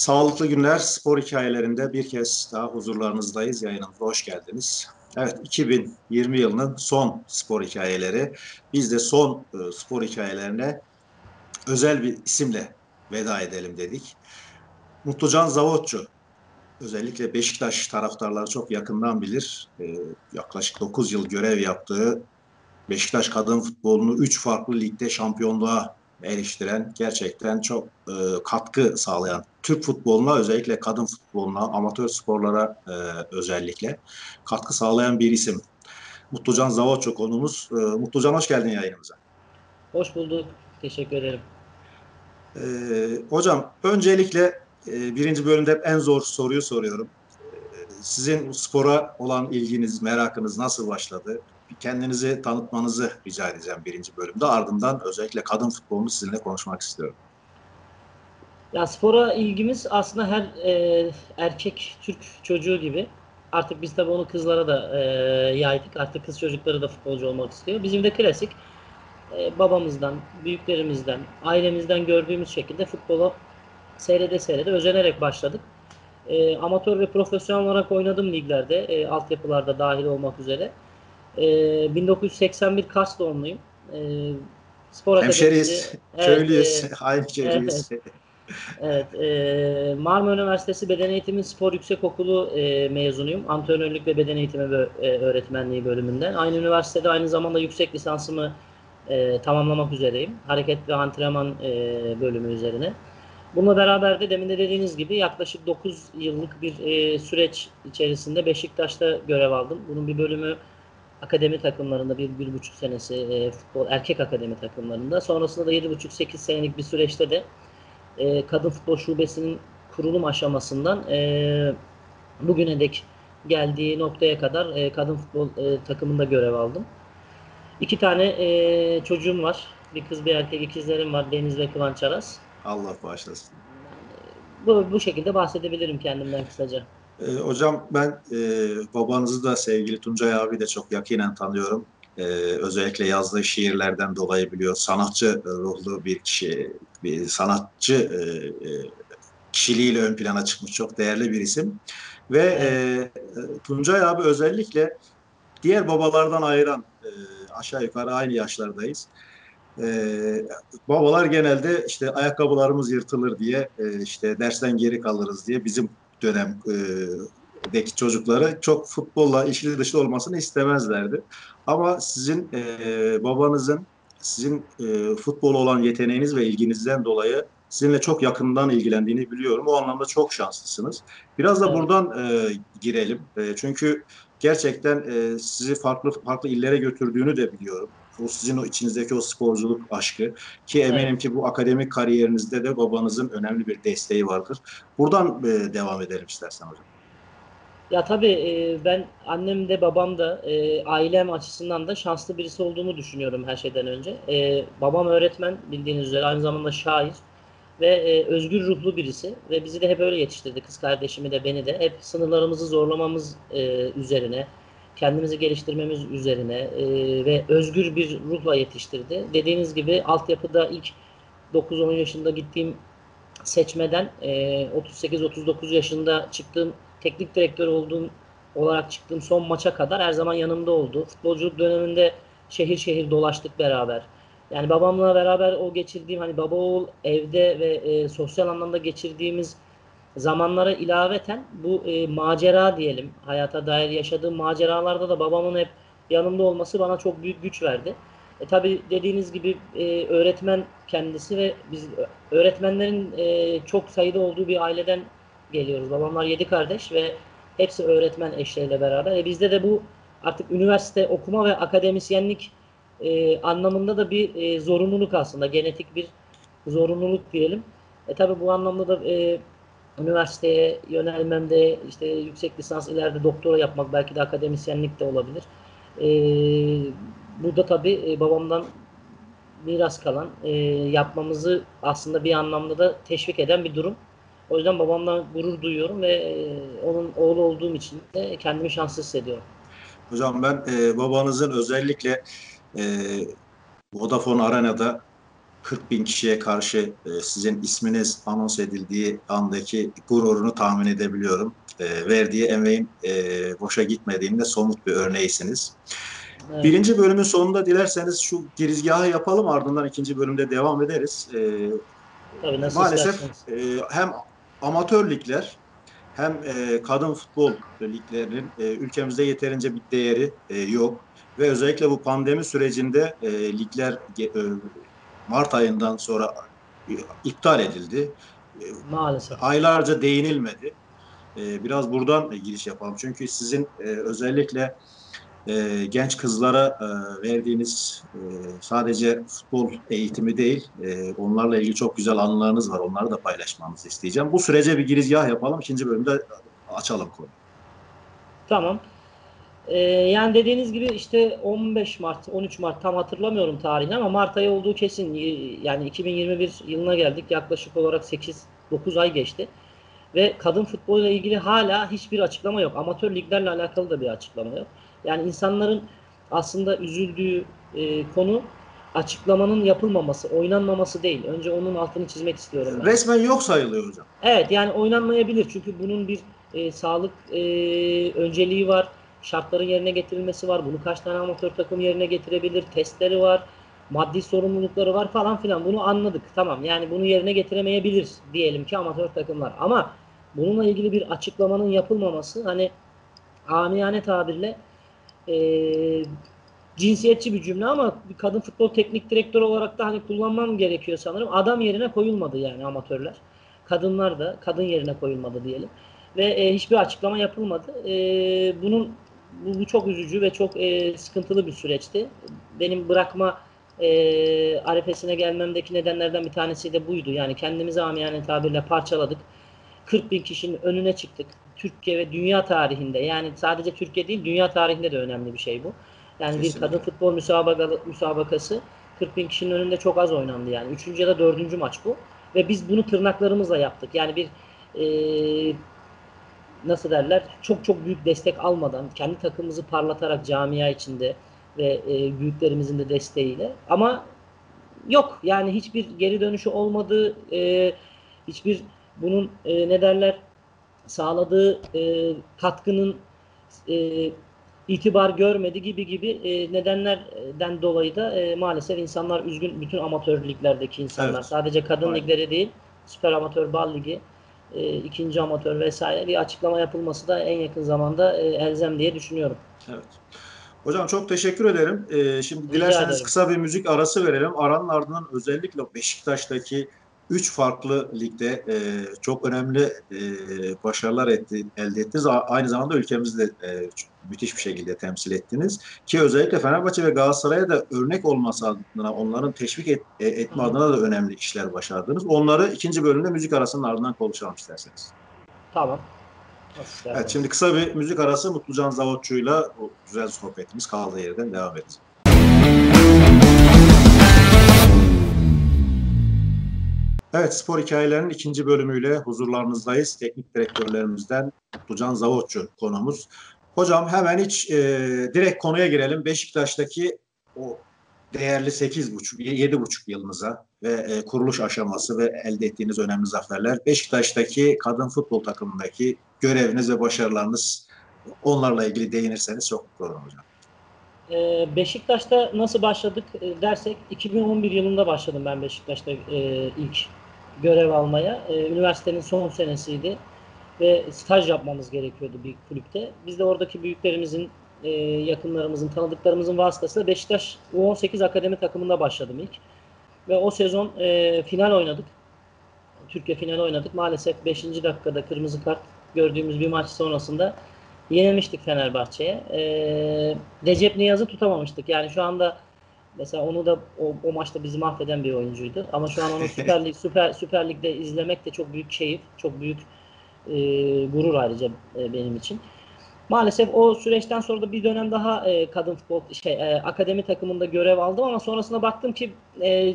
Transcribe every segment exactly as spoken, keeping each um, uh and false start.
Sağlıklı günler, spor hikayelerinde bir kez daha huzurlarınızdayız. Yayınımıza hoş geldiniz. Evet, iki bin yirmi yılının son spor hikayeleri. Biz de son e, spor hikayelerine özel bir isimle veda edelim dedik. Mutlucan Zavotçu, özellikle Beşiktaş taraftarları çok yakından bilir. E, yaklaşık dokuz yıl görev yaptığı Beşiktaş kadın futbolunu üç farklı ligde şampiyonluğa eriştiren, gerçekten çok e, katkı sağlayan, Türk futboluna, özellikle kadın futboluna, amatör sporlara e, özellikle katkı sağlayan bir isim. Mutlucan Zavotçu konuğumuz. E, Mutlucan, hoş geldin yayınımıza. Hoş bulduk. Teşekkür ederim. E, hocam, öncelikle e, birinci bölümde en zor soruyu soruyorum. E, sizin spora olan ilginiz, merakınız nasıl başladı? Kendinizi tanıtmanızı rica edeceğim birinci bölümde. Ardından özellikle kadın futbolunu sizinle konuşmak istiyorum. Ya, spora ilgimiz aslında her e, erkek Türk çocuğu gibi. Artık biz tabii onu kızlara da e, yaydık. Artık kız çocukları da futbolcu olmak istiyor. Bizim de klasik e, babamızdan, büyüklerimizden, ailemizden gördüğümüz şekilde futbola seyrede seyrede özenerek başladık. E, amatör ve profesyonel olarak oynadım liglerde, e, altyapılarda dahil olmak üzere. Ee, bin dokuz yüz seksen bir Kars doğumluyum. Ee, spor hemşeriyiz, köylüyüz, evet, e, aynı köylüyüz. Evet, evet e, Marmara Üniversitesi Beden Eğitimi Spor Yüksekokulu e, mezunuyum. Antrenörlük ve Beden Eğitimi ve e, Öğretmenliği bölümünden. Aynı üniversitede aynı zamanda yüksek lisansımı e, tamamlamak üzereyim. Hareket ve antrenman e, bölümü üzerine. Bununla beraber de demin de dediğiniz gibi yaklaşık dokuz yıllık bir e, süreç içerisinde Beşiktaş'ta görev aldım. Bunun bir bölümü akademi takımlarında bir, bir buçuk senesi e, futbol erkek akademi takımlarında. Sonrasında da yedi buçuk, sekiz senelik bir süreçte de e, kadın futbol şubesinin kurulum aşamasından e, bugüne dek geldiği noktaya kadar e, kadın futbol e, takımında görev aldım. İki tane e, çocuğum var. Bir kız bir erkek ikizlerim var. Deniz ve Kıvanç Aras. Allah bağışlasın. Bu, bu şekilde bahsedebilirim kendimden kısaca. E, hocam, ben e, babanızı da, sevgili Tuncay abi de çok yakinen tanıyorum. E, özellikle yazdığı şiirlerden dolayı biliyor. Sanatçı ruhlu bir kişi, bir sanatçı e, kişiliğiyle ön plana çıkmış çok değerli bir isim. Ve e, Tuncay abi özellikle diğer babalardan ayıran, e, aşağı yukarı aynı yaşlardayız. Ee, babalar genelde işte ayakkabılarımız yırtılır diye, e, işte dersten geri kalırız diye bizim dönemdeki çocukları çok futbolla işli dışlı olmasını istemezlerdi. Ama sizin e, babanızın, sizin e, futbola olan yeteneğiniz ve ilginizden dolayı sizinle çok yakından ilgilendiğini biliyorum. O anlamda çok şanslısınız. Biraz da buradan e, girelim. E, çünkü gerçekten e, sizi farklı farklı illere götürdüğünü de biliyorum. O sizin o içinizdeki o sporculuk aşkı, ki eminim evet, ki bu akademik kariyerinizde de babanızın önemli bir desteği vardır. Buradan e, devam edelim istersen hocam. Ya tabii e, ben annem de babam da e, ailem açısından da şanslı birisi olduğumu düşünüyorum her şeyden önce. E, babam öğretmen, bildiğiniz üzere, aynı zamanda şair ve e, özgür ruhlu birisi ve bizi de hep öyle yetiştirdi, kız kardeşimi de beni de. Hep sınırlarımızı zorlamamız e, üzerine, kendimizi geliştirmemiz üzerine e, ve özgür bir ruhla yetiştirdi. Dediğiniz gibi altyapıda ilk dokuz on yaşında gittiğim seçmeden e, otuz sekiz otuz dokuz yaşında çıktığım, teknik direktör olduğum olarak çıktığım son maça kadar her zaman yanımda oldu. Futbolculuk döneminde şehir şehir dolaştık beraber. Yani babamla beraber o geçirdiğim, hani baba oğul evde ve e, sosyal anlamda geçirdiğimiz zamanlara ilaveten bu e, macera diyelim, hayata dair yaşadığım maceralarda da babamın hep yanımda olması bana çok büyük güç verdi. E, tabii dediğiniz gibi e, öğretmen kendisi ve biz öğretmenlerin e, çok sayıda olduğu bir aileden geliyoruz. Babamlar yedi kardeş ve hepsi öğretmen eşleriyle beraber. E, bizde de bu artık üniversite okuma ve akademisyenlik e, anlamında da bir e, zorunluluk, aslında genetik bir zorunluluk diyelim. E, tabii bu anlamda da e, üniversiteye yönelmemde, işte yüksek lisans, ileride doktora yapmak, belki de akademisyenlik de olabilir. Ee, bu da tabii babamdan miras kalan, e, yapmamızı aslında bir anlamda da teşvik eden bir durum. O yüzden babamdan gurur duyuyorum ve e, onun oğlu olduğum için de kendimi şanslı hissediyorum. Hocam, ben e, babanızın özellikle e, Vodafone Arena'da kırk bin kişiye karşı sizin isminiz anons edildiği andaki gururunu tahmin edebiliyorum. Verdiği emeğin boşa gitmediğinde somut bir örneğisiniz. Evet. Birinci bölümün sonunda dilerseniz şu girizgahı yapalım, ardından ikinci bölümde devam ederiz. Tabii, nasıl maalesef istersiniz? Hem amatör ligler hem kadın futbol liglerinin ülkemizde yeterince bir değeri yok. Ve özellikle bu pandemi sürecinde ligler Mart ayından sonra iptal edildi. Maalesef. Aylarca değinilmedi. Biraz buradan giriş yapalım. Çünkü sizin özellikle genç kızlara verdiğiniz sadece futbol eğitimi değil, onlarla ilgili çok güzel anılarınız var. Onları da paylaşmanızı isteyeceğim. Bu sürece bir girizgah yapalım. İkinci bölümde açalım konuyu. Tamam. Yani dediğiniz gibi işte on beş Mart, on üç Mart, tam hatırlamıyorum tarihini ama Mart ayı olduğu kesin. Yani iki bin yirmi bir yılına geldik. Yaklaşık olarak sekiz dokuz ay geçti. Ve kadın futboluyla ilgili hala hiçbir açıklama yok. Amatör liglerle alakalı da bir açıklama yok. Yani insanların aslında üzüldüğü e, konu açıklamanın yapılmaması, oynanmaması değil. Önce onun altını çizmek istiyorum ben. Resmen yok sayılıyor hocam. Evet, yani oynanmayabilir. Çünkü bunun bir e, sağlık e, önceliği var. Şartların yerine getirilmesi var. Bunu kaç tane amatör takım yerine getirebilir? Testleri var. Maddi sorumlulukları var falan filan. Bunu anladık. Tamam, yani bunu yerine getiremeyebilir diyelim ki amatör takımlar. Ama bununla ilgili bir açıklamanın yapılmaması, hani amiyane tabirle e, cinsiyetçi bir cümle ama kadın futbol teknik direktörü olarak da hani kullanmam gerekiyor sanırım. Adam yerine koyulmadı yani amatörler. Kadınlar da kadın yerine koyulmadı diyelim. Ve e, hiçbir açıklama yapılmadı. E, bunun bu, bu çok üzücü ve çok e, sıkıntılı bir süreçti. Benim bırakma E, arefesine gelmemdeki nedenlerden bir tanesi de buydu. Yani kendimizi amiyane tabirle parçaladık. kırk bin kişinin önüne çıktık. Türkiye ve dünya tarihinde, yani sadece Türkiye değil dünya tarihinde de önemli bir şey bu. Yani kesinlikle. Bir kadın futbol müsabakalı, müsabakası kırk bin kişinin önünde çok az oynandı yani. Üçüncü ya da dördüncü maç bu. Ve biz bunu tırnaklarımızla yaptık. Yani bir e, nasıl derler, çok çok büyük destek almadan, kendi takımımızı parlatarak camia içinde ve e, büyüklerimizin de desteğiyle. Ama yok yani, hiçbir geri dönüşü olmadı, e, hiçbir bunun e, ne derler sağladığı e, katkının e, itibar görmedi gibi gibi e, nedenlerden dolayı da e, maalesef insanlar üzgün, bütün amatör liglerdeki insanlar. Evet. Sadece kadın Aynen. ligleri değil, süper amatör bal ligi, e, ikinci amatör vesaire, bir açıklama yapılması da en yakın zamanda e, elzem diye düşünüyorum. Evet. Hocam çok teşekkür ederim. Ee, şimdi Rica dilerseniz ederim. Kısa bir müzik arası verelim. Aranın ardından özellikle Beşiktaş'taki üç farklı ligde e, çok önemli e, başarılar etti, elde ettiniz. A- aynı zamanda ülkemizi de e, müthiş bir şekilde temsil ettiniz. Ki özellikle Fenerbahçe ve Galatasaray'a da örnek olması adına, onların teşvik et, e, etme Hı. adına da önemli işler başardınız. Onları ikinci bölümde müzik arasının ardından konuşalım isterseniz. Tamam. Evet, şimdi kısa bir müzik arası, Mutlucan Zavotçu'yla o güzel sohbetimiz kaldığı yerden devam edeceğiz. Evet, spor hikayelerinin ikinci bölümüyle huzurlarınızdayız. Teknik direktörlerimizden Mutlucan Zavotçu konuğumuz. Hocam hemen hiç e, direkt konuya girelim. Beşiktaş'taki o değerli sekiz buçuk yedi buçuk yılınıza ve e, kuruluş aşaması ve elde ettiğiniz önemli zaferler, Beşiktaş'taki kadın futbol takımındaki göreviniz ve başarılarınız, onlarla ilgili değinirseniz çok mutlu olurum hocam. E, Beşiktaş'ta nasıl başladık e, dersek, iki bin on bir yılında başladım ben Beşiktaş'ta e, ilk görev almaya. E, üniversitenin son senesiydi ve staj yapmamız gerekiyordu bir kulüpte. Biz de oradaki büyüklerimizin, E, yakınlarımızın, tanıdıklarımızın vasıtasıyla Beşiktaş U on sekiz akademi takımında başladım ilk. Ve o sezon e, final oynadık. Türkiye finali oynadık. Maalesef beşinci dakikada kırmızı kart gördüğümüz bir maç sonrasında yenilmiştik Fenerbahçe'ye. E, Recep Niyaz'ı tutamamıştık. Yani şu anda mesela onu da o, o maçta bizi mahveden bir oyuncuydu. Ama şu an onu Süper Lig, Süper, Süper Lig'de izlemek de çok büyük keyif, çok büyük e, gurur ayrıca e, benim için. Maalesef o süreçten sonra da bir dönem daha e, kadın futbol şey e, akademi takımında görev aldım ama sonrasında baktım ki e,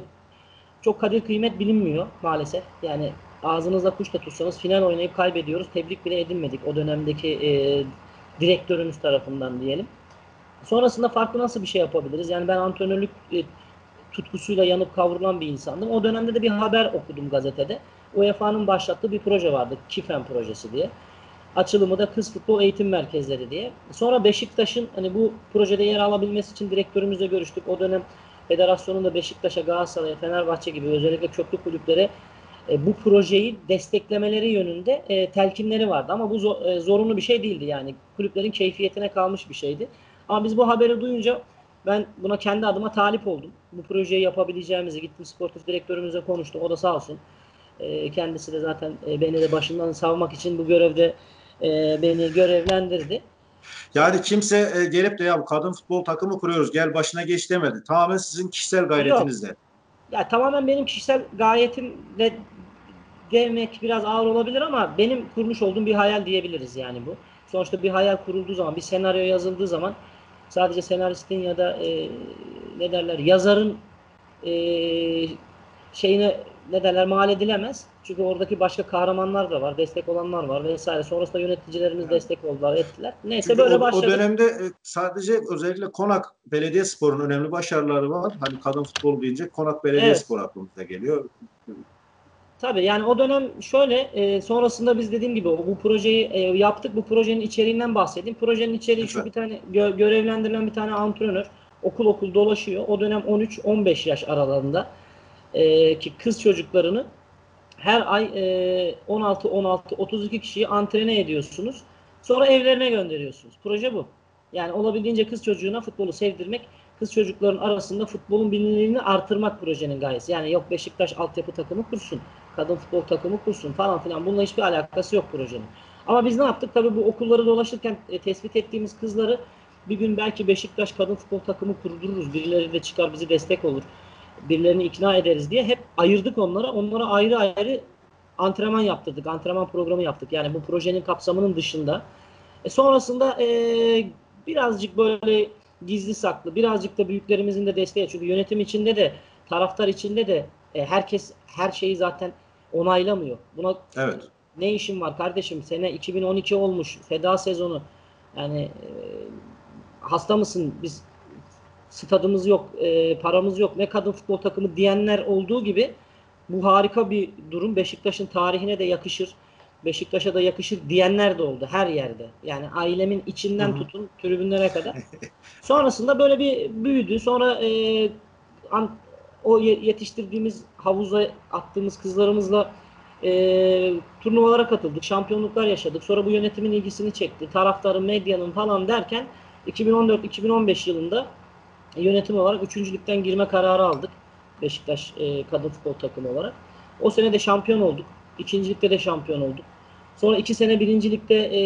çok kadir kıymet bilinmiyor maalesef. Yani ağzınızla kuş da tutsanız final oynayıp kaybediyoruz. Tebrik bile edilmedik o dönemdeki e, direktörümüz tarafından diyelim. Sonrasında farklı nasıl bir şey yapabiliriz? Yani ben antrenörlük e, tutkusuyla yanıp kavrulan bir insandım. O dönemde de bir haber okudum gazetede. U E F A'nın başlattığı bir proje vardı, KİFEM projesi diye. Açılımı da Kız Futbol Eğitim Merkezleri diye. Sonra Beşiktaş'ın hani bu projede yer alabilmesi için direktörümüzle görüştük. O dönem federasyonun da Beşiktaş'a, Galatasaray'a, Fenerbahçe gibi özellikle köklü kulüplere e, bu projeyi desteklemeleri yönünde e, telkinleri vardı. Ama bu zor, e, zorunlu bir şey değildi yani. Kulüplerin keyfiyetine kalmış bir şeydi. Ama biz bu haberi duyunca ben buna kendi adıma talip oldum. Bu projeyi yapabileceğimizi gittim sportif direktörümüzle konuştum. O da sağ olsun. E, kendisi de zaten e, beni de başından savmak için bu görevde e, beni görevlendirdi. Yani kimse e, gelip de ya bu kadın futbol takımı kuruyoruz gel başına geç demedi. Tamamen sizin kişisel gayretinizle. Yok. Ya tamamen benim kişisel gayretimle demek biraz ağır olabilir ama benim kurmuş olduğum bir hayal diyebiliriz yani bu. Sonuçta bir hayal kurulduğu zaman, bir senaryo yazıldığı zaman sadece senaristin ya da e, ne derler yazarın e, şeyine ne derler mal edilemez. Çünkü oradaki başka kahramanlar da var, destek olanlar var vesaire. Sonrasında yöneticilerimiz yani destek oldular, ettiler. Neyse çünkü böyle o, başladı. O dönemde sadece özellikle Konak Belediyespor'un önemli başarıları var. Hani kadın futbolu deyince Konak Belediyespor evet aklımıza geliyor. Tabii yani o dönem şöyle e, sonrasında biz dediğim gibi bu projeyi e, yaptık. Bu projenin içeriğinden bahsedeyim. Projenin içeriği lütfen. Şu bir tane gö- görevlendirilen bir tane antrenör okul okul dolaşıyor. O dönem on üç on beş yaş aralarında e, ki kız çocuklarını her ay e, on altı on altı otuz iki kişiyi antrene ediyorsunuz. Sonra evlerine gönderiyorsunuz. Proje bu. Yani olabildiğince kız çocuğuna futbolu sevdirmek, kız çocukların arasında futbolun bilinirliğini artırmak projenin gayesi. Yani yok Beşiktaş altyapı takımı kursun, kadın futbol takımı kursun falan filan. Bununla hiçbir alakası yok projenin. Ama biz ne yaptık? Tabii bu okulları dolaşırken e, tespit ettiğimiz kızları bir gün belki Beşiktaş kadın futbol takımı kurdururuz. Birileri de çıkar bizi destek olur. Birilerini ikna ederiz diye hep ayırdık onlara. Onlara ayrı ayrı antrenman yaptırdık. Antrenman programı yaptık. Yani bu projenin kapsamının dışında. E, sonrasında e, birazcık böyle gizli saklı, birazcık da büyüklerimizin de desteği. Çünkü yönetim içinde de, taraftar içinde de e, herkes her şeyi zaten onaylamıyor. Buna evet. Ne işin var kardeşim? Sene iki bin on iki olmuş. Feda sezonu. Yani e, hasta mısın? Biz stadımız yok, e, paramız yok. Ne kadın futbol takımı diyenler olduğu gibi bu harika bir durum. Beşiktaş'ın tarihine de yakışır. Beşiktaş'a da yakışır diyenler de oldu her yerde. Yani ailemin içinden hı-hı tutun tribünlere kadar. Sonrasında böyle bir büyüdü. Sonra e, an, o yetiştirdiğimiz havuza attığımız kızlarımızla e, turnuvalara katıldık. Şampiyonluklar yaşadık. Sonra bu yönetimin ilgisini çekti. Taraftarın, medyanın falan derken iki bin on dört iki bin on beş yılında yönetim olarak üçüncülükten girme kararı aldık. Beşiktaş e, kadın futbol takımı olarak. O sene de şampiyon olduk. İkincilikte de şampiyon olduk. Sonra iki sene birincilikte ee,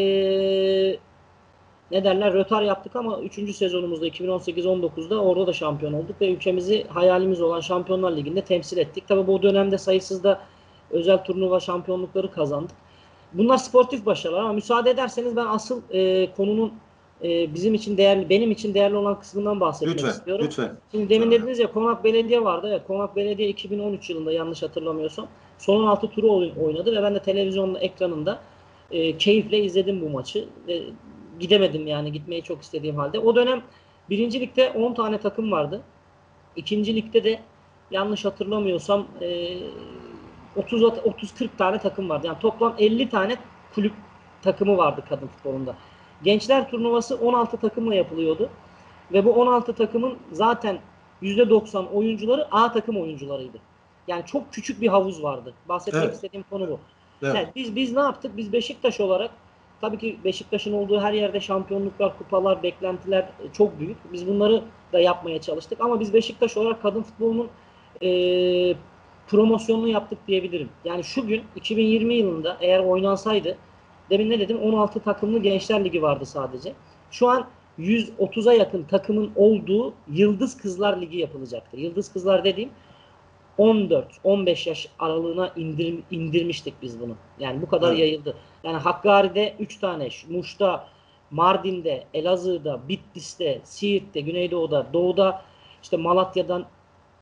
ne derler rötar yaptık ama üçüncü sezonumuzda iki bin on sekiz on dokuzda orada da şampiyon olduk ve ülkemizi hayalimiz olan Şampiyonlar Ligi'nde temsil ettik. Tabii bu dönemde sayısızda özel turnuva şampiyonlukları kazandık. Bunlar sportif başarılar ama müsaade ederseniz ben asıl ee, konunun ee, bizim için değerli, benim için değerli olan kısmından bahsetmek lütfen, istiyorum. Lütfen. Şimdi demin lütfen dediniz ya Konak Belediye vardı. Evet, Konak Belediye iki bin on üç yılında yanlış hatırlamıyorsam son altı turu oynadı ve ben de televizyonun ekranında e, keyifle izledim bu maçı. E, gidemedim yani gitmeyi çok istediğim halde. O dönem birinci ligde on tane takım vardı. İkinci ligde de yanlış hatırlamıyorsam e, otuz kırk tane takım vardı. Yani toplam elli tane kulüp takımı vardı kadın futbolunda. Gençler turnuvası on altı takımla yapılıyordu. Ve bu on altı takımın zaten yüzde doksan oyuncuları A takım oyuncularıydı. Yani çok küçük bir havuz vardı. Bahsetmek evet istediğim konu bu. Evet. Yani biz biz ne yaptık? Biz Beşiktaş olarak tabii ki Beşiktaş'ın olduğu her yerde şampiyonluklar, kupalar, beklentiler çok büyük. Biz bunları da yapmaya çalıştık. Ama biz Beşiktaş olarak kadın futbolunun e, promosyonunu yaptık diyebilirim. Yani şu gün iki bin yirmi yılında eğer oynansaydı demin ne dedim? on altı takımlı Gençler Ligi vardı sadece. Şu an yüz otuza yakın takımın olduğu Yıldız Kızlar Ligi yapılacaktı. Yıldız Kızlar dediğim on dört on beş yaş aralığına indir, indirmiştik biz bunu. Yani bu kadar evet yayıldı. Yani Hakkari'de üç tane, Muş'ta, Mardin'de, Elazığ'da, Bitlis'te, Siirt'te, Güneydoğu'da, Doğu'da, işte Malatya'dan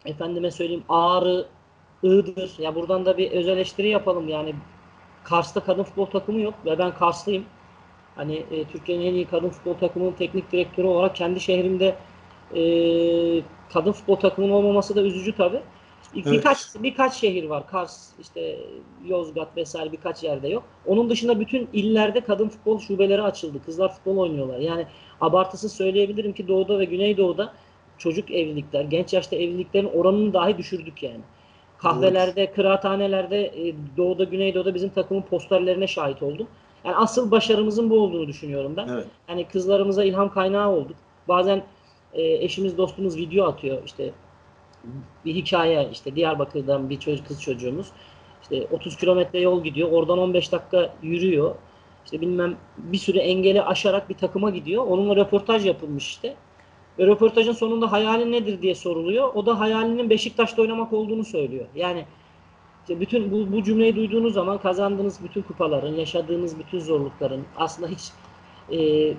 efendime söyleyeyim Ağrı, Iğdır. Ya buradan da bir öz eleştiri yapalım yani. Kars'ta kadın futbol takımı yok ve ben Karslıyım. Hani e, Türkiye'nin en iyi kadın futbol takımının teknik direktörü olarak kendi şehrimde e, kadın futbol takımının olmaması da üzücü tabii. Evet. Birkaç, birkaç şehir var. Kars, işte Yozgat vesaire birkaç yerde yok. Onun dışında bütün illerde kadın futbol şubeleri açıldı. Kızlar futbol oynuyorlar. Yani abartısız söyleyebilirim ki Doğu'da ve Güneydoğu'da çocuk evlilikler, genç yaşta evliliklerin oranını dahi düşürdük yani. Kahvelerde, evet. kıraathanelerde Doğu'da, Güneydoğu'da bizim takımın posterlerine şahit oldum. Yani asıl başarımızın bu olduğunu düşünüyorum ben. Evet. Yani kızlarımıza ilham kaynağı olduk. Bazen eşimiz, dostumuz video atıyor işte. Bir hikaye, işte Diyarbakır'dan bir çocuk, kız çocuğumuz işte otuz kilometre yol gidiyor, oradan on beş dakika yürüyor, işte bilmem bir sürü engeli aşarak bir takıma gidiyor, onunla röportaj yapılmış işte ve röportajın sonunda hayali nedir diye soruluyor, o da hayalinin Beşiktaş'ta oynamak olduğunu söylüyor. Yani işte bütün bu, bu cümleyi duyduğunuz zaman kazandığınız bütün kupaların, yaşadığınız bütün zorlukların aslında hiç e,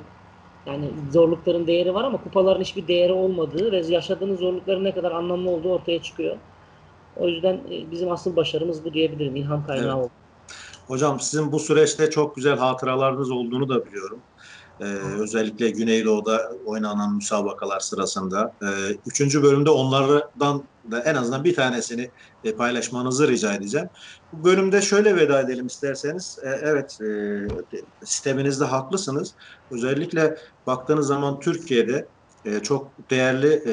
yani zorlukların değeri var ama kupaların hiçbir değeri olmadığı ve yaşadığınız zorlukların ne kadar anlamlı olduğu ortaya çıkıyor. O yüzden bizim asıl başarımız bu diyebilirim. İlham kaynağı evet. oldu. Hocam sizin bu süreçte çok güzel hatıralarınız olduğunu da biliyorum. Ee, özellikle Güneydoğu'da oynanan müsabakalar sırasında. Ee, üçüncü bölümde onlardan da en azından bir tanesini e, paylaşmanızı rica edeceğim. Bu bölümde şöyle veda edelim isterseniz. E, evet, e, sisteminizde haklısınız. Özellikle baktığınız zaman Türkiye'de e, çok değerli e,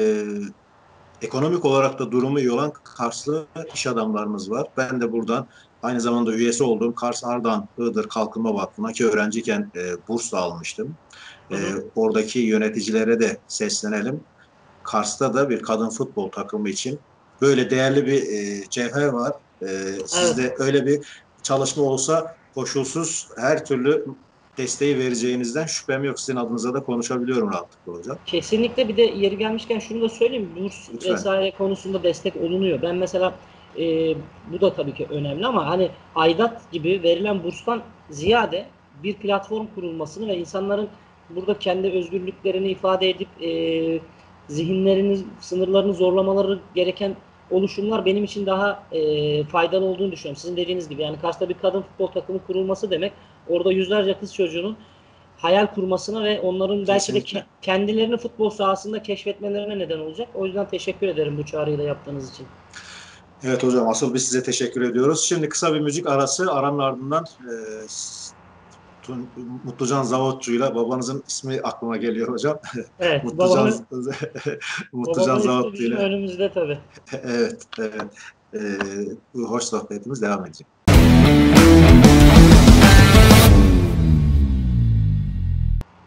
ekonomik olarak da durumu iyi olan Karslı iş adamlarımız var. Ben de buradan aynı zamanda üyesi olduğum Kars, Ardahan, Iğdır Kalkınma Vakfı'na ki öğrenciyken e, burs almıştım. E, oradaki yöneticilere de seslenelim. Kars'ta da bir kadın futbol takımı için böyle değerli bir e, cevher var. E, sizde evet. öyle bir çalışma olsa koşulsuz her türlü desteği vereceğinizden şüphem yok. Sizin adınıza da konuşabiliyorum rahatlıkla hocam. Kesinlikle, bir de yeri gelmişken şunu da söyleyeyim. Burs Lütfen. vesaire konusunda destek olunuyor. Ben mesela e, bu da tabii ki önemli ama hani aidat gibi verilen burstan ziyade bir platform kurulmasını ve insanların burada kendi özgürlüklerini ifade edip e, zihinlerini, sınırlarını zorlamaları gereken oluşumlar benim için daha e, faydalı olduğunu düşünüyorum. Sizin dediğiniz gibi yani Kars'ta bir kadın futbol takımı kurulması demek orada yüzlerce kız çocuğunun hayal kurmasına ve onların belki Kesinlikle. de ke- kendilerini futbol sahasında keşfetmelerine neden olacak. O yüzden teşekkür ederim bu çağrıyı da yaptığınız için. Evet hocam, asıl biz size teşekkür ediyoruz. Şimdi kısa bir müzik arası, aranın ardından e, Mutlucan Zavotçu'yla, babanızın ismi aklıma geliyor hocam. Evet. Mutlucan, Mutlucan Zavotçu'yla. Önümüzde tabii. Evet. evet. Ee, hoş sohbetimiz devam edecek.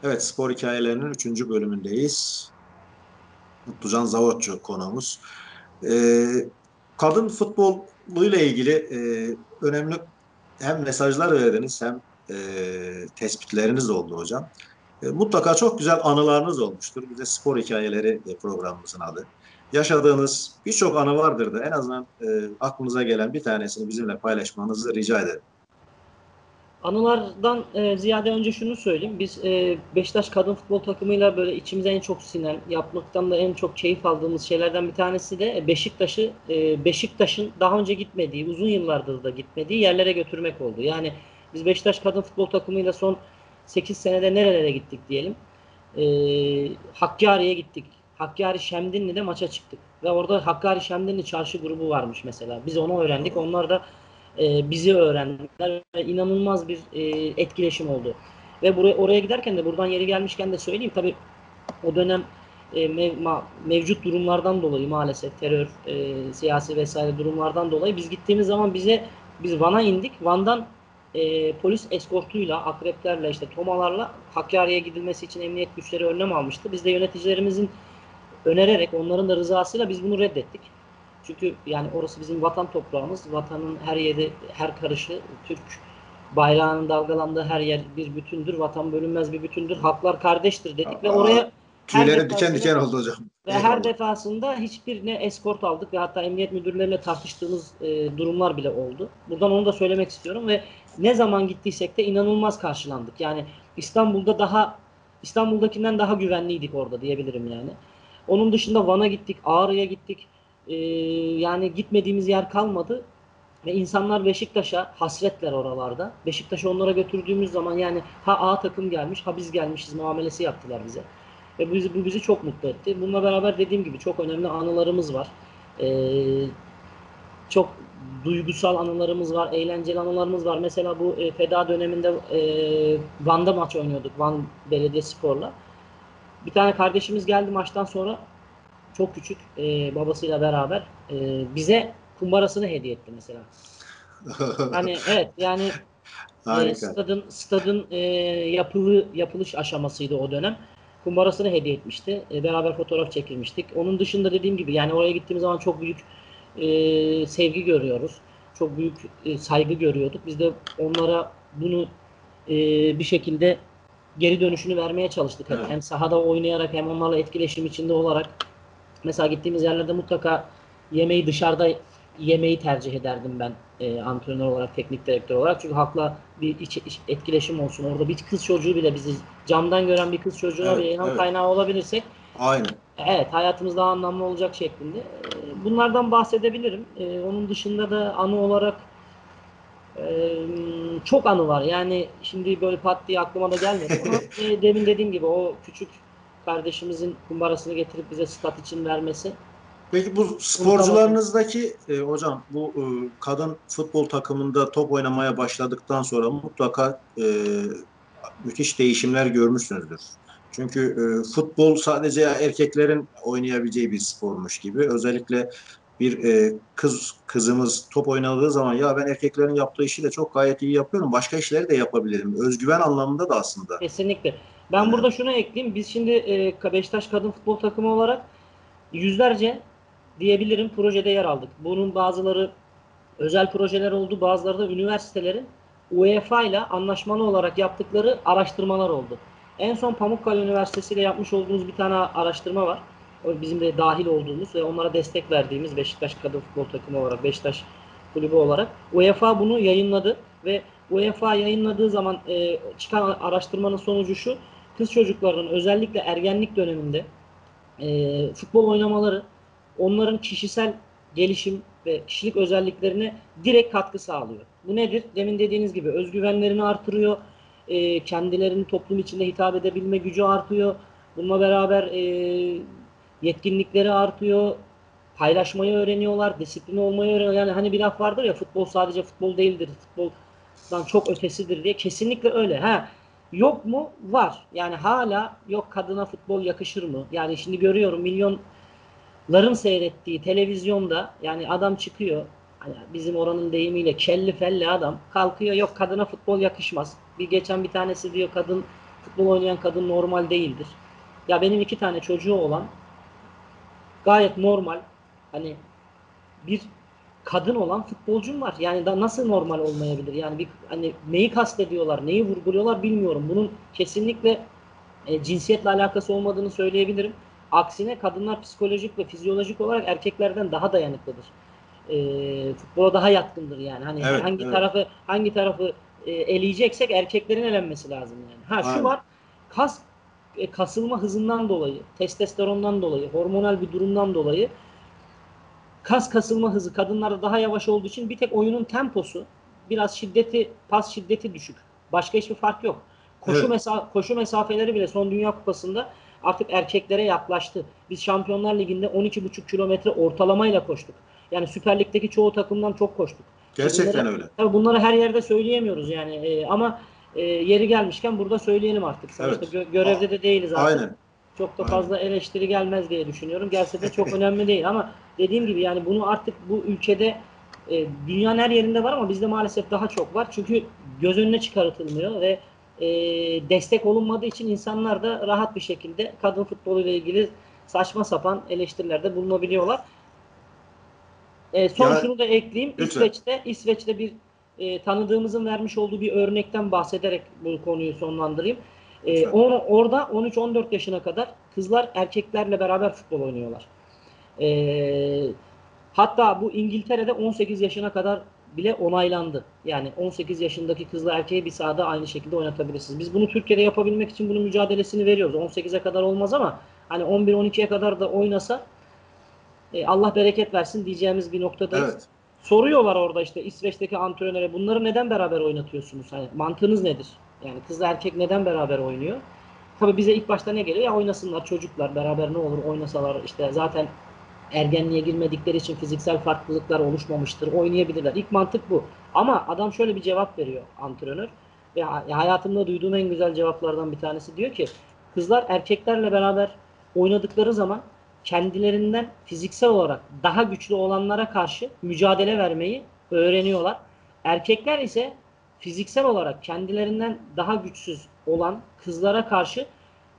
Evet, spor hikayelerinin üçüncü bölümündeyiz. Mutlucan Zavotçu konuğumuz. Ee, kadın futboluyla ilgili e, önemli hem mesajlar verdiniz hem E, tespitleriniz oldu hocam. E, mutlaka çok güzel anılarınız olmuştur. Bize spor hikayeleri e, programımızın adı. Yaşadığınız birçok anı vardır da en azından e, aklınıza gelen bir tanesini bizimle paylaşmanızı rica ederim. Anılardan e, ziyade önce şunu söyleyeyim. Biz e, Beşiktaş kadın futbol takımıyla böyle içimize en çok sinen, yapmaktan da en çok keyif aldığımız şeylerden bir tanesi de Beşiktaş'ı e, Beşiktaş'ın daha önce gitmediği, uzun yıllardır da gitmediği yerlere götürmek oldu. Yani biz Beşiktaş kadın futbol takımıyla son sekiz senede nerelere gittik diyelim. Ee, Hakkari'ye gittik. Hakkari Şemdinli'de maça çıktık. Ve orada Hakkari Şemdinli çarşı grubu varmış mesela. Biz onu öğrendik. Onlar da e, bizi öğrendiler. Ve inanılmaz bir e, etkileşim oldu. Ve buraya, oraya giderken de buradan yeri gelmişken de söyleyeyim. Tabii o dönem e, mev, ma, mevcut durumlardan dolayı maalesef terör, e, siyasi vesaire durumlardan dolayı biz gittiğimiz zaman bize biz Van'a indik. Van'dan E, polis eskortuyla, akreplerle, işte tomalarla Hakkari'ye gidilmesi için emniyet güçleri önlem almıştı. Biz de yöneticilerimizin önererek, onların da rızasıyla biz bunu reddettik. Çünkü yani orası bizim vatan toprağımız. Vatanın her yeri, her karışı, Türk bayrağının dalgalandığı her yer bir bütündür. Vatan bölünmez bir bütündür. Halklar kardeştir dedik Aa, ve oraya tüyleri diken diken oldu hocam. Ve Eyvallah. her defasında hiçbir ne eskort aldık ve hatta emniyet müdürleriyle tartıştığımız e, durumlar bile oldu. Buradan onu da söylemek istiyorum ve ne zaman gittiysek de inanılmaz karşılandık. Yani İstanbul'da daha İstanbul'dakinden daha güvenliydik orada diyebilirim yani. Onun dışında Van'a gittik, Ağrı'ya gittik. Ee, yani gitmediğimiz yer kalmadı. Ve insanlar Beşiktaş'a hasretler oralarda. Beşiktaş'ı onlara götürdüğümüz zaman yani ha A takım gelmiş, ha biz gelmişiz muamelesi yaptılar bize. Ve bu bizi, bu bizi çok mutlu etti. Bununla beraber dediğim gibi çok önemli anılarımız var. Ee, çok duygusal anılarımız var, eğlenceli anılarımız var. Mesela bu e, feda döneminde e, Van'da maç oynuyorduk, Van Belediyespor'la. Bir tane kardeşimiz geldi maçtan sonra, çok küçük, e, babasıyla beraber e, bize kumbarasını hediye etti mesela. Hani evet, yani e, stadın stadın e, yapılı yapılış aşamasıydı o dönem. Kumbarasını hediye etmişti. E, beraber fotoğraf çekilmiştik. Onun dışında dediğim gibi yani oraya gittiğimiz zaman çok büyük e, sevgi görüyoruz. Çok büyük e, saygı görüyorduk. Biz de onlara bunu e, bir şekilde geri dönüşünü vermeye çalıştık. Evet. Hem sahada oynayarak hem onlarla etkileşim içinde olarak. Mesela gittiğimiz yerlerde mutlaka yemeği dışarıda yemeği tercih ederdim ben e, antrenör olarak, teknik direktör olarak. Çünkü halkla bir iç, iç, etkileşim olsun. Orada bir kız çocuğu bile, bizi camdan gören bir kız çocuğuna evet, bir ilham evet. kaynağı olabilirsek aynen. Evet, hayatımız daha anlamlı olacak şeklinde. E, bunlardan bahsedebilirim. E, onun dışında da anı olarak e, çok anı var. Yani şimdi böyle pat diye aklıma da gelmedi. Ama e, demin dediğim gibi o küçük kardeşimizin kumbarasını getirip bize stat için vermesi. Peki bu sporcularınızdaki e, hocam bu e, kadın futbol takımında top oynamaya başladıktan sonra mutlaka e, müthiş değişimler görmüşsünüzdür. Çünkü e, futbol sadece erkeklerin oynayabileceği bir spormuş gibi. Özellikle bir e, kız kızımız top oynadığı zaman ya ben erkeklerin yaptığı işi de çok gayet iyi yapıyorum. Başka işleri de yapabilirim. Özgüven anlamında da aslında. Kesinlikle. Ben evet. burada şunu ekleyeyim. Biz şimdi e, Beşiktaş kadın futbol takımı olarak yüzlerce diyebilirim projede yer aldık. Bunun bazıları özel projeler oldu, bazıları da üniversitelerin UEFA ile anlaşmalı olarak yaptıkları araştırmalar oldu. En son Pamukkale Üniversitesi ile yapmış olduğumuz bir tane araştırma var. Bizim de dahil olduğumuz ve onlara destek verdiğimiz Beşiktaş Kadın Futbol Takımı olarak, Beşiktaş Kulübü olarak. UEFA bunu yayınladı ve UEFA yayınladığı zaman e, çıkan araştırmanın sonucu şu: kız çocuklarının özellikle ergenlik döneminde E, futbol oynamaları onların kişisel gelişim ve kişilik özelliklerine direkt katkı sağlıyor. Bu nedir? Demin dediğiniz gibi özgüvenlerini artırıyor, e, kendilerini toplum içinde hitap edebilme gücü artıyor. Bununla beraber e, yetkinlikleri artıyor, paylaşmayı öğreniyorlar, disiplin olmayı öğreniyorlar. Yani hani bir laf vardır ya, futbol sadece futbol değildir, futboldan çok ötesidir diye. Kesinlikle öyle. Ha. Yok mu? Var. Yani hala yok, kadına futbol yakışır mı? Yani şimdi görüyorum milyonların seyrettiği televizyonda yani adam çıkıyor, hani bizim oranın deyimiyle kelli felli adam kalkıyor, yok kadına futbol yakışmaz. Bir geçen bir tanesi diyor kadın futbol oynayan kadın normal değildir. Ya benim iki tane çocuğu olan gayet normal hani bir kadın olan futbolcum var. Yani da nasıl normal olmayabilir? Yani bir, hani neyi kastediyorlar, neyi vurguluyorlar bilmiyorum. Bunun kesinlikle e, cinsiyetle alakası olmadığını söyleyebilirim. Aksine kadınlar psikolojik ve fizyolojik olarak erkeklerden daha dayanıklıdır. E, futbola daha yatkındır yani. Hani evet, hangi evet. tarafı hangi tarafı e, eleyeceksek erkeklerin elenmesi lazım yani. Ha şu Aynen. var. Kas e, kasılma hızından dolayı, testosterondan dolayı, hormonal bir durumdan dolayı kas kasılma hızı kadınlarda daha yavaş olduğu için bir tek oyunun temposu, biraz şiddeti, pas şiddeti düşük. Başka hiçbir fark yok. Koşu, evet. mesa- koşu mesafeleri bile son Dünya Kupası'nda artık erkeklere yaklaştı. Biz Şampiyonlar Ligi'nde on iki buçuk kilometre ortalamayla koştuk. Yani Süper Lig'deki çoğu takımdan çok koştuk. Gerçekten bunları, öyle. Tabii bunları her yerde söyleyemiyoruz yani e, ama e, yeri gelmişken burada söyleyelim artık. Evet. İşte gö- görevde Aa, de değiliz artık. Aynen. Çok da fazla eleştiri gelmez diye düşünüyorum. Gelse de çok önemli değil ama dediğim gibi yani bunu artık bu ülkede e, dünyanın her yerinde var ama bizde maalesef daha çok var. Çünkü göz önüne çıkartılmıyor ve e, destek olunmadığı için insanlar da rahat bir şekilde kadın futboluyla ilgili saçma sapan eleştirilerde bulunabiliyorlar. E, son ya, şunu da ekleyeyim. Lütfen. İsveç'te İsveç'te bir e, tanıdığımızın vermiş olduğu bir örnekten bahsederek bu konuyu sonlandırayım. Ee, or- orada on üç on dört yaşına kadar kızlar erkeklerle beraber futbol oynuyorlar. Ee, hatta bu İngiltere'de on sekiz yaşına kadar bile onaylandı. Yani on sekiz yaşındaki kızla erkeği bir sahada aynı şekilde oynatabilirsiniz. Biz bunu Türkiye'de yapabilmek için bunun mücadelesini veriyoruz. on sekize kadar olmaz ama hani on bir on ikiye kadar da oynasa e, Allah bereket versin diyeceğimiz bir noktadayız. Evet. Soruyorlar orada işte İsveç'teki antrenöre, bunları neden beraber oynatıyorsunuz? Hani mantığınız nedir? Yani kızla erkek neden beraber oynuyor? tabii bize ilk başta ne geliyor? Ya oynasınlar çocuklar, beraber ne olur oynasalar, işte zaten ergenliğe girmedikleri için fiziksel farklılıklar oluşmamıştır, oynayabilirler. İlk mantık bu. Ama adam şöyle bir cevap veriyor antrenör. Ve hayatımda duyduğum en güzel cevaplardan bir tanesi, diyor ki kızlar erkeklerle beraber oynadıkları zaman kendilerinden fiziksel olarak daha güçlü olanlara karşı mücadele vermeyi öğreniyorlar. Erkekler ise fiziksel olarak kendilerinden daha güçsüz olan kızlara karşı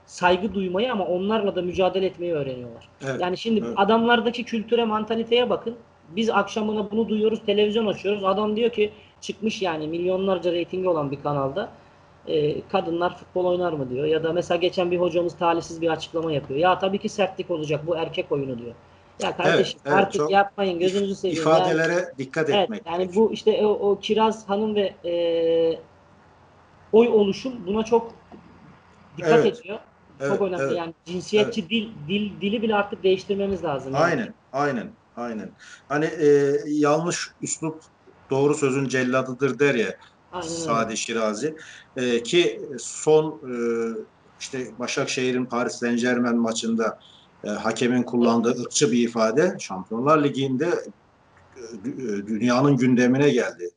saygı duymayı ama onlarla da mücadele etmeyi öğreniyorlar. Evet, yani şimdi evet. adamlardaki kültüre, mantaliteye bakın. Biz akşamına bunu duyuyoruz, televizyon açıyoruz. Adam diyor ki, çıkmış yani milyonlarca reytingi olan bir kanalda, e, kadınlar futbol oynar mı diyor. Ya da mesela geçen bir hocamız talihsiz bir açıklama yapıyor. Ya tabii ki sertlik olacak, bu erkek oyunu diyor. Ya kardeşim evet, evet, artık yapmayın, gözünüzü seveyim. İfadelere yani, dikkat etmek. Evet, yani için. Bu işte o, o Kiraz Hanım ve e, oy oluşum buna çok dikkat evet. ediyor. Çok evet, önemli evet, yani cinsiyetçi evet. dil, dil dili bile artık değiştirmemiz lazım. Aynen, yani. aynen, aynen. Hani e, yanlış üslup doğru sözün celladıdır der ya aynen. Sade Şirazi. E, ki son e, işte Başakşehir'in Paris Saint Germain maçında e, hakemin kullandığı evet. ırkçı bir ifade Şampiyonlar Ligi'nde e, dünyanın gündemine geldi.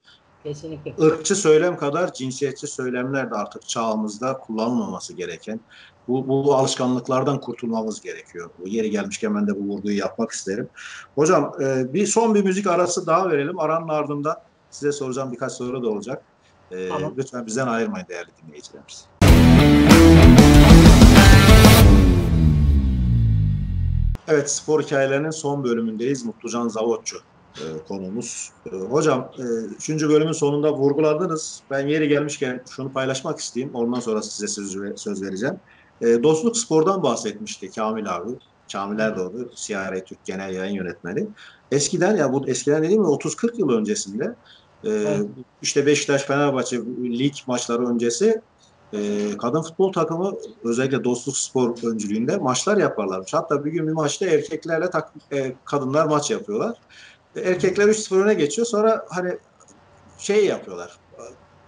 Kesinlikle. Irkçı söylem kadar cinsiyetçi söylemler de artık çağımızda kullanılmaması gereken, bu, bu alışkanlıklardan kurtulmamız gerekiyor. Yeri gelmişken ben de bu vurguyu yapmak isterim. Hocam e, bir son bir müzik arası daha verelim. Aranın ardından size soracağım birkaç soru da olacak. E, tamam. Lütfen bizden ayrılmayın değerli dinleyicilerimiz. Evet, spor hikayelerinin son bölümündeyiz. Mutlucan Zavotçu konumuz. Hocam üçüncü bölümün sonunda vurguladınız. Ben yeri gelmişken şunu paylaşmak isteyeyim. Ondan sonra size söz vereceğim. Dostluk Spor'dan bahsetmişti Kamil abi. Kamil Erdoğdu, C R Türk Genel Yayın Yönetmeni. Eskiden, ya bu eskiden dediğim gibi otuz kırk yıl öncesinde evet. işte Beşiktaş, Fenerbahçe lig maçları öncesi kadın futbol takımı özellikle Dostluk Spor öncülüğünde maçlar yaparlarmış. Hatta bir gün bir maçta erkeklerle takım, kadınlar maç yapıyorlar. Erkekler üç sıfır öne geçiyor. Sonra hani şey yapıyorlar.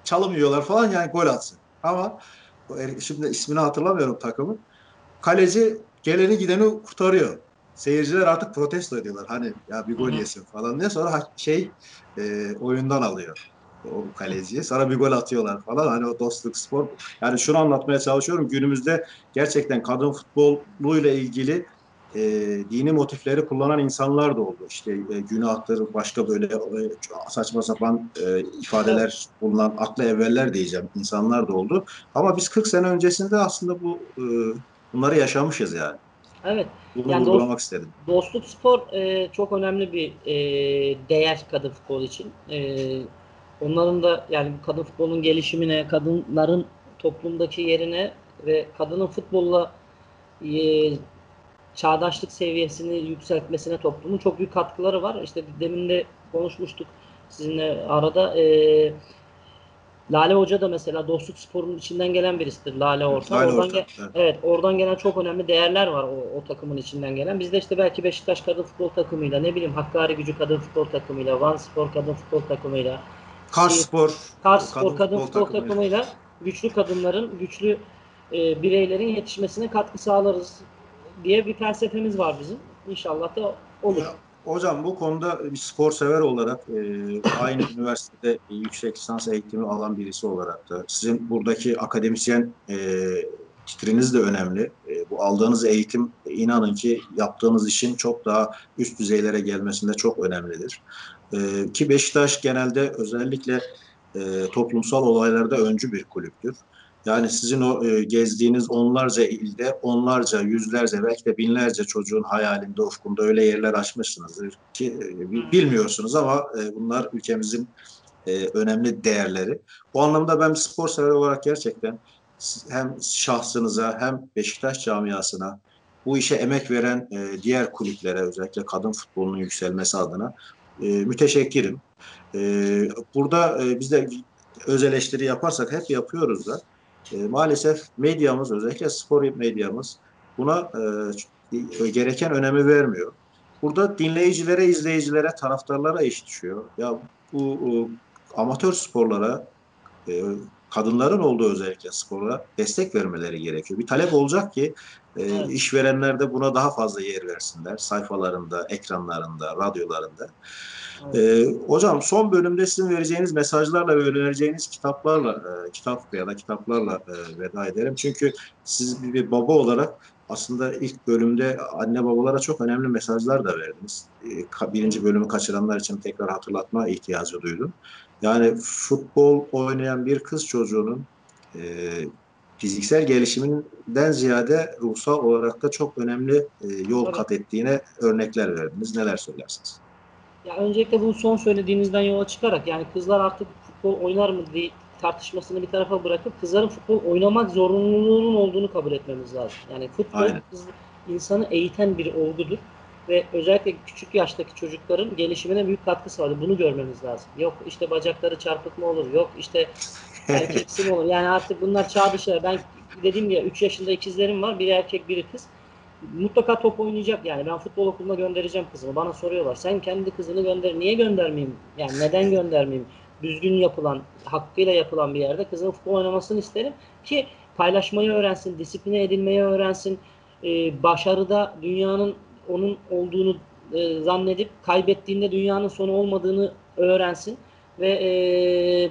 Çalım yiyorlar falan, yani gol atsın. Ama şimdi ismini hatırlamıyorum takımın. Kaleci geleni gideni kurtarıyor. Seyirciler artık protesto ediyorlar. Hani ya bir gol yesin falan diye. Sonra şey e, oyundan alıyor o kaleciyi. Sonra bir gol atıyorlar falan. Hani o Dostluk Spor. Yani şunu anlatmaya çalışıyorum. Günümüzde gerçekten kadın futboluyla ilgili E, dini motifleri kullanan insanlar da oldu. İşte e, günahtır, başka böyle e, saçma sapan e, ifadeler bulunan aklı evveller diyeceğim insanlar da oldu. Ama biz kırk sene öncesinde aslında bu e, bunları yaşamışız yani. Evet. Bunu yani dost, istedim. Dostluk Spor e, çok önemli bir e, değer kadın futbol için. E, onların da yani kadın futbolun gelişimine, kadınların toplumdaki yerine ve kadının futbolla e, çağdaşlık seviyesini yükseltmesine toplumun çok büyük katkıları var. İşte demin de konuşmuştuk sizinle arada. E, Lale Hoca da mesela Dostluk Spor'un içinden gelen birisidir. Lale Orta. Lale oradan Orta. Ge- evet. evet, oradan gelen çok önemli değerler var o, o takımın içinden gelen. Bizde işte belki Beşiktaş kadın futbol takımıyla, ne bileyim Hakkari Gücü kadın futbol takımıyla, Van Spor kadın futbol takımıyla, Kars Spor, Kars Spor kadın, kadın futbol, futbol takımıyla güçlü kadınların, güçlü e, bireylerin yetişmesine katkı sağlarız diye bir felsefemiz var bizim. İnşallah da olur. Ya, hocam bu konuda bir spor sever olarak e, aynı üniversitede yüksek lisans eğitimi alan birisi olarak da sizin buradaki akademisyen e, titriniz de önemli. E, bu aldığınız eğitim inanın ki yaptığınız işin çok daha üst düzeylere gelmesinde çok önemlidir. E, ki Beşiktaş genelde özellikle e, toplumsal olaylarda öncü bir kulüptür. Yani sizin o e, gezdiğiniz onlarca ilde, onlarca, yüzlerce, belki de binlerce çocuğun hayalinde, ufkunda öyle yerler açmışsınızdır ki e, bilmiyorsunuz ama e, bunlar ülkemizin e, önemli değerleri. Bu anlamda ben spor sever olarak gerçekten hem şahsınıza hem Beşiktaş camiasına, bu işe emek veren e, diğer kulüplere, özellikle kadın futbolunun yükselmesi adına e, müteşekkirim. E, burada e, biz de öz eleştiri yaparsak hep yapıyoruz da. E, maalesef medyamız, özellikle spor medyamız buna e, gereken önemi vermiyor. Burada dinleyicilere, izleyicilere, taraftarlara iş düşüyor. Ya bu e, amatör sporlara, e, kadınların olduğu özellikle spora destek vermeleri gerekiyor. Bir talep olacak ki e, evet. işverenler de buna daha fazla yer versinler. Sayfalarında, ekranlarında, radyolarında. Evet. E, hocam son bölümde sizin vereceğiniz mesajlarla ve önereceğiniz kitaplarla, e, kitap ya da kitaplarla e, veda ederim. Çünkü siz bir, bir baba olarak aslında ilk bölümde anne babalara çok önemli mesajlar da verdiniz. E, birinci bölümü kaçıranlar için tekrar hatırlatma ihtiyacı duydum. Yani futbol oynayan bir kız çocuğunun e, fiziksel gelişiminden ziyade ruhsal olarak da çok önemli e, yol kat ettiğine örnekler verdiniz. Neler söylersiniz? Ya öncelikle bu son söylediğinizden yola çıkarak, yani kızlar artık futbol oynar mı diye tartışmasını bir tarafa bırakıp kızların futbol oynamak zorunluluğunun olduğunu kabul etmemiz lazım. Yani futbol Aynen. insanı eğiten bir olgudur. Ve özellikle küçük yaştaki çocukların gelişimine büyük katkısı vardı. Bunu görmemiz lazım. Yok işte bacakları çarpıtma olur. Yok işte erkek eksim olur. Yani artık bunlar çağ dışı. Ben dediğim gibi üç yaşında ikizlerim var. Biri erkek, biri kız. Mutlaka top oynayacak yani. Ben futbol okuluna göndereceğim kızımı. Bana soruyorlar. Sen kendi kızını gönder. Niye göndermeyeyim? Yani neden göndermeyeyim? Düzgün yapılan, hakkıyla yapılan bir yerde kızın futbol oynamasını isterim. Ki paylaşmayı öğrensin, disipline edilmeyi öğrensin. Ee, başarıda dünyanın onun olduğunu e, zannedip kaybettiğinde dünyanın sonu olmadığını öğrensin ve e,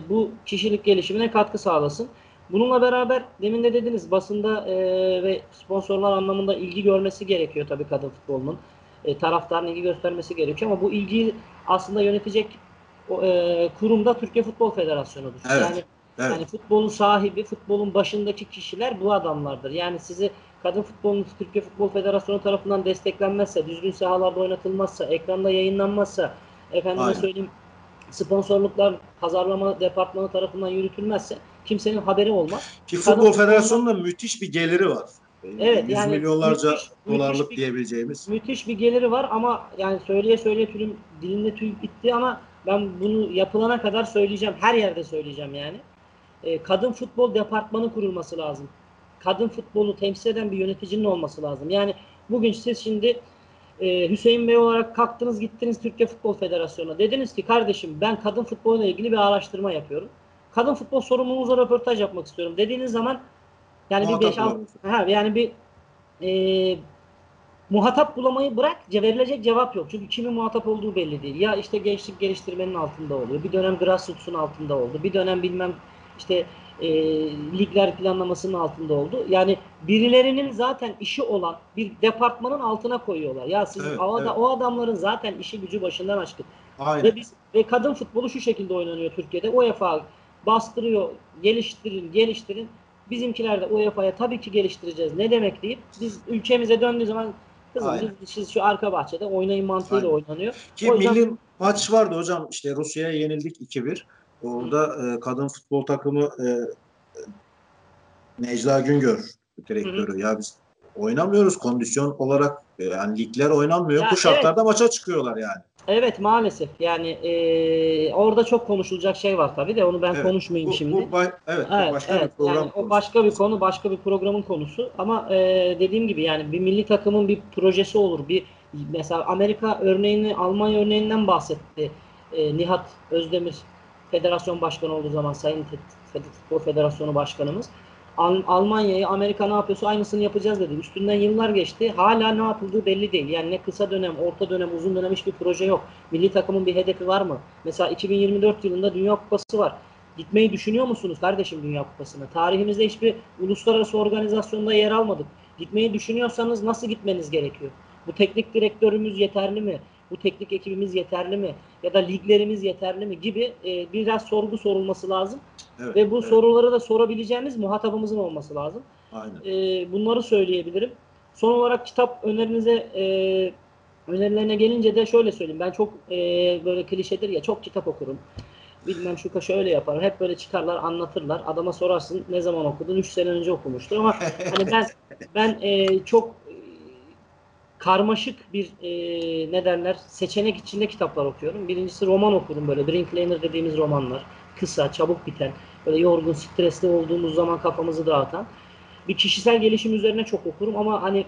bu kişilik gelişimine katkı sağlasın. Bununla beraber demin de dediniz basında e, ve sponsorlar anlamında ilgi görmesi gerekiyor tabii kadın futbolunun. E, taraftarın ilgi göstermesi gerekiyor ama bu ilgiyi aslında yönetecek o, e, kurum da Türkiye Futbol Federasyonu'dur. Evet, yani, evet. yani futbolun sahibi, futbolun başındaki kişiler bu adamlardır. Yani sizi kadın futbolunun Türkiye Futbol Federasyonu tarafından desteklenmezse, düzgün sahalarda oynatılmazsa, ekranda yayınlanmazsa, efendime söyleyeyim sponsorluklar pazarlama departmanı tarafından yürütülmezse kimsenin haberi olmaz. Ki kadın Futbol Federasyonu'nun futbolundan... müthiş bir geliri var. Evet, yüz yani milyonlarca müthiş, dolarlık müthiş bir, diyebileceğimiz. Müthiş bir geliri var ama yani söyleye söyleye tülüm, dilimde tüy bitti ama ben bunu yapılana kadar söyleyeceğim. Her yerde söyleyeceğim yani. E, kadın futbol departmanı kurulması lazım. Kadın futbolu temsil eden bir yöneticinin olması lazım. Yani bugün siz şimdi e, Hüseyin Bey olarak kalktınız gittiniz Türkiye Futbol Federasyonu'na. Dediniz ki kardeşim ben kadın futboluyla ilgili bir araştırma yapıyorum. Kadın futbol sorumluluğunuza röportaj yapmak istiyorum. Dediğiniz zaman yani muhatap bir beş altı ha yani bir e, muhatap bulamayı bırak, verilecek cevap yok. Çünkü kimin muhatap olduğu belli değil. Ya işte gençlik geliştirmenin altında oluyor. Bir dönem grassroots'un altında oldu. Bir dönem bilmem işte E, ligler planlamasının altında oldu. Yani birilerinin zaten işi olan bir departmanın altına koyuyorlar. Ya sizin evet, havada, evet. o adamların zaten işi gücü başından aşkın. Ve, biz, ve kadın futbolu şu şekilde oynanıyor Türkiye'de. UEFA bastırıyor, geliştirin, geliştirin. Bizimkiler de U E F A'ya tabii ki geliştireceğiz. Ne demek deyip biz ülkemize döndüğü zaman kızım biz, siz şu arka bahçede oynayın mantığıyla Aynen. oynanıyor. Ki o milli yüzden... maç vardı hocam. İşte Rusya'ya yenildik iki bir. Orada e, kadın futbol takımı e, Necla Güngör direktörü. Hı hı. Ya biz oynamıyoruz kondisyon olarak. E, yani ligler oynanmıyor. Ya, bu şartlarda evet. maça çıkıyorlar yani. Evet maalesef. Yani e, orada çok konuşulacak şey var tabii de onu ben evet. konuşmayayım bu, şimdi. Bu ba- evet, evet, başka evet. bir program. Yani o başka bir konu, başka bir programın konusu. Ama e, dediğim gibi yani bir milli takımın bir projesi olur. Bir mesela Amerika örneğini, Almanya örneğinden bahsetti e, Nihat Özdemir. Federasyon başkanı olduğu zaman Sayın Futbol Federasyonu Başkanımız Al- Almanya'yı Amerika ne yapıyorsa aynısını yapacağız dedi. Üstünden yıllar geçti. Hala ne yapıldığı belli değil. Yani ne kısa dönem, orta dönem, uzun dönem hiçbir proje yok. Milli takımın bir hedefi var mı? Mesela iki bin yirmi dört yılında Dünya Kupası var. Gitmeyi düşünüyor musunuz kardeşim Dünya Kupası'na? Tarihimizde hiçbir uluslararası organizasyonda yer almadık. Gitmeyi düşünüyorsanız nasıl gitmeniz gerekiyor? Bu teknik direktörümüz yeterli mi? Bu teknik ekibimiz yeterli mi? Ya da liglerimiz yeterli mi? Gibi e, biraz sorgu sorulması lazım. Evet, ve bu evet. soruları da sorabileceğimiz muhatabımızın olması lazım. Aynen. E, bunları söyleyebilirim. Son olarak kitap önerinize e, önerilerine gelince de şöyle söyleyeyim. Ben çok e, böyle klişedir ya çok kitap okurum. Bilmem şu kaşa öyle yaparım. Hep böyle çıkarlar anlatırlar. Adama sorarsın ne zaman okudun? üç sene önce okumuştur ama hani ben ben e, çok karmaşık bir e, ne derler seçenek içinde kitaplar okuyorum. Birincisi roman okurum böyle. Bricklayer dediğimiz romanlar. Kısa, çabuk biten. Böyle yorgun, stresli olduğumuz zaman kafamızı dağıtan. Bir kişisel gelişim üzerine çok okurum ama hani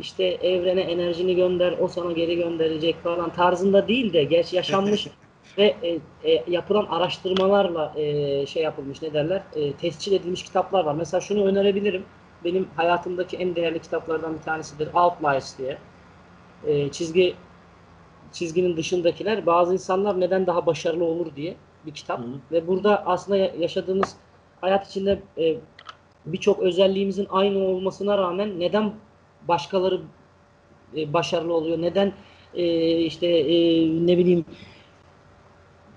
işte evrene enerjini gönder, o sana geri gönderecek falan tarzında değil de geç yaşanmış ve e, e, yapılan araştırmalarla e, şey yapılmış, ne derler, e, tescil edilmiş kitaplar var. Mesela şunu önerebilirim. Benim hayatımdaki en değerli kitaplardan bir tanesidir. Outliers diye. E, çizgi çizginin dışındakiler, bazı insanlar neden daha başarılı olur diye bir kitap. Hı. Ve burada aslında yaşadığımız hayat içinde e, birçok özelliğimizin aynı olmasına rağmen neden başkaları e, başarılı oluyor? Neden e, işte e, ne bileyim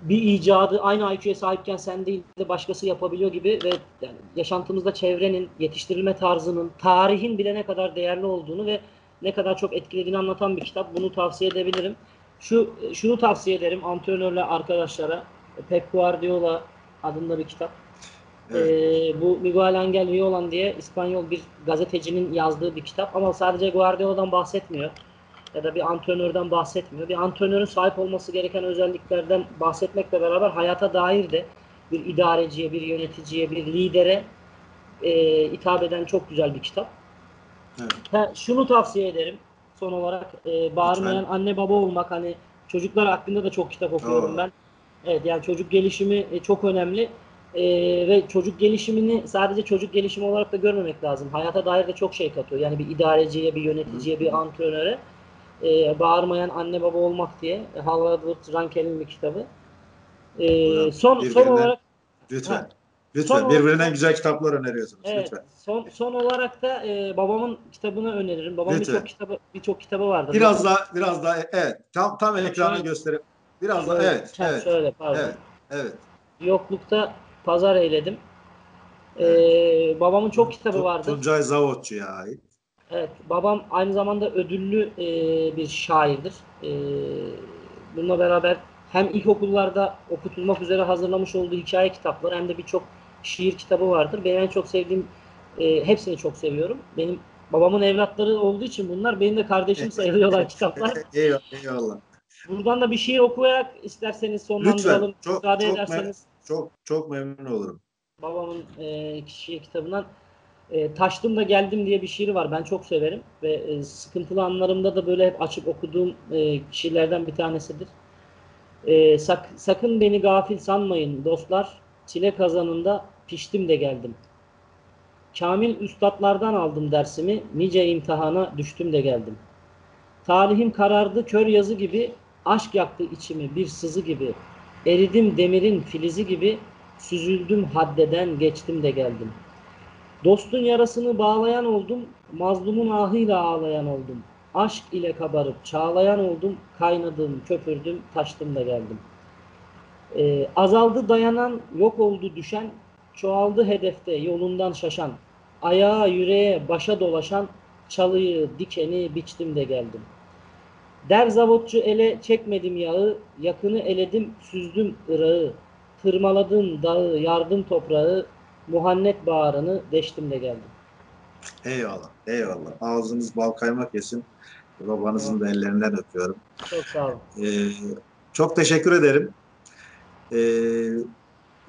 bir icadı aynı I Q'ya sahipken sen değil de başkası yapabiliyor gibi ve yani yaşantımızda çevrenin, yetiştirilme tarzının, tarihin bile ne kadar değerli olduğunu ve ne kadar çok etkilediğini anlatan bir kitap. Bunu tavsiye edebilirim. Şu şunu tavsiye ederim antrenörle arkadaşlara. Pep Guardiola adında bir kitap. Evet. Ee, bu Miguel Angel Violan diye İspanyol bir gazetecinin yazdığı bir kitap ama sadece Guardiola'dan bahsetmiyor ya da bir antrenörden bahsetmiyor. Bir antrenörün sahip olması gereken özelliklerden bahsetmekle beraber hayata dair de bir idareciye, bir yöneticiye, bir lidere e, hitap eden çok güzel bir kitap. Evet. Ha, şunu tavsiye ederim son olarak, e, bağırmayan lütfen anne baba olmak. Hani çocuklar hakkında da çok kitap okuyorum. Oo. Ben. Evet, yani çocuk gelişimi çok önemli ee, ve çocuk gelişimini sadece çocuk gelişimi olarak da görmemek lazım. Hayata dair de çok şey katıyor. Yani bir idareciye, bir yöneticiye, bir antrenöre e, bağırmayan anne baba olmak diye Howard Rankel'in bir kitabı. E, son son olarak lütfen ha, lütfen son birbirinden olarak, güzel kitaplar öneriyorsunuz. Evet, lütfen. Son son olarak da e, babamın kitabını öneririm. Babamın birçok kitabı birçok kitabı vardı. Biraz daha biraz daha evet tam tam ekrana göstereyim. Biraz da evet, evet, şöyle, evet, evet. Yoklukta pazar eyledim. Ee, evet. Babamın çok kitabı vardı. Tuncay Zavotçu'ya ait. Evet, babam aynı zamanda ödüllü e, bir şairdir. E, bununla beraber hem ilkokullarda okutulmak üzere hazırlamış olduğu hikaye kitapları hem de birçok şiir kitabı vardır. Benim en çok sevdiğim, e, hepsini çok seviyorum. Benim babamın evlatları olduğu için bunlar benim de kardeşim sayılıyorlar kitaplar. Eyvallah, eyvallah. Buradan da bir şiir okuyarak isterseniz sonlandıralım. Lütfen. Çok, müsaade çok ederseniz. Mem- çok çok memnun olurum. Babamın e, şiir kitabından e, Taştım da Geldim diye bir şiiri var. Ben çok severim ve e, sıkıntılı anlarımda da böyle hep açıp okuduğum e, şiirlerden bir tanesidir. E, sak, sakın beni gafil sanmayın dostlar. Çile kazanında piştim de geldim. Kamil üstatlardan aldım dersimi. Nice imtihana düştüm de geldim. Talihim karardı kör yazı gibi. Aşk yaktı içimi bir sızı gibi, eridim demirin filizi gibi, süzüldüm haddeden geçtim de geldim. Dostun yarasını bağlayan oldum, mazlumun ahıyla ağlayan oldum. Aşk ile kabarıp çağlayan oldum, kaynadım, köpürdüm, taştım da geldim. Ee, azaldı dayanan, yok oldu düşen, çoğaldı hedefte yolundan şaşan. Ayağa, yüreğe, başa dolaşan, çalıyı, dikeni biçtim de geldim. Der Zavotçu ele çekmedim yağı, yakını eledim, süzdüm ırağı, tırmaladım dağı, yardım toprağı, muhannet bağrını deştim de geldim. Eyvallah, eyvallah. Ağzınız bal kaymak yesin. Babanızın evet. da ellerinden öpüyorum. Çok sağ olun. Ee, çok teşekkür ederim. Ee,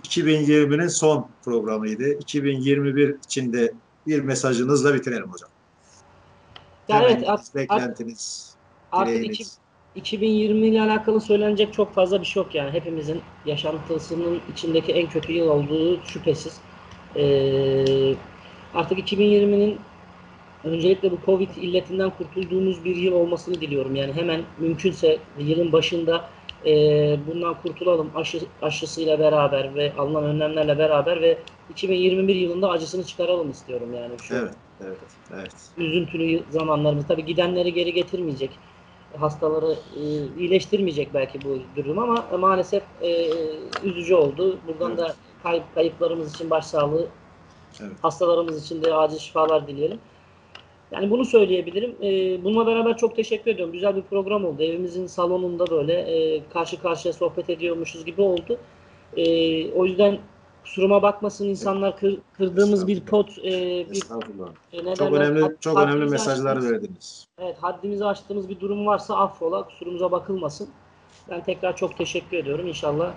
iki bin yirminin son programıydı. iki bin yirmi bir için de bir mesajınızla bitirelim hocam. Yani evet, at, beklentiniz... At, Artık iki, iki bin yirmi ile alakalı söylenecek çok fazla bir şey yok yani. Hepimizin yaşantısının içindeki en kötü yıl olduğu şüphesiz. Ee, artık iki bin yirminin öncelikle bu Covid illetinden kurtulduğumuz bir yıl olmasını diliyorum. Yani hemen mümkünse yılın başında e, bundan kurtulalım aşı, aşısıyla beraber ve alınan önlemlerle beraber ve iki bin yirmi bir yılında acısını çıkaralım istiyorum yani. Şu evet, evet, evet. Üzüntülü zamanlarımız tabii gidenleri geri getirmeyecek. Hastaları e, iyileştirmeyecek belki bu durum ama e, maalesef e, üzücü oldu. Buradan evet. da kayıp, kayıplarımız için başsağlığı, evet. hastalarımız için de acil şifalar dileyelim. Yani bunu söyleyebilirim. E, bununla beraber çok teşekkür ediyorum. Güzel bir program oldu. Evimizin salonunda böyle e, karşı karşıya sohbet ediyormuşuz gibi oldu. E, o yüzden kusuruma bakmasın insanlar, kır, kırdığımız bir pot e, bir, e, ne çok derler, önemli had, çok önemli mesajlar verdiniz. Evet, haddimizi aştığımız bir durum varsa affola, kusurumuza bakılmasın. Ben tekrar çok teşekkür ediyorum. İnşallah